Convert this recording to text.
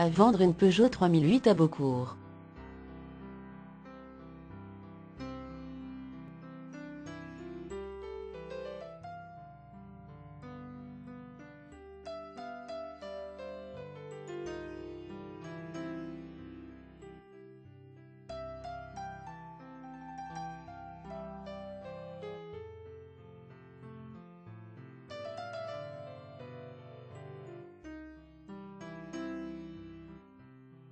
à vendre une Peugeot 3008 à Beaucourt.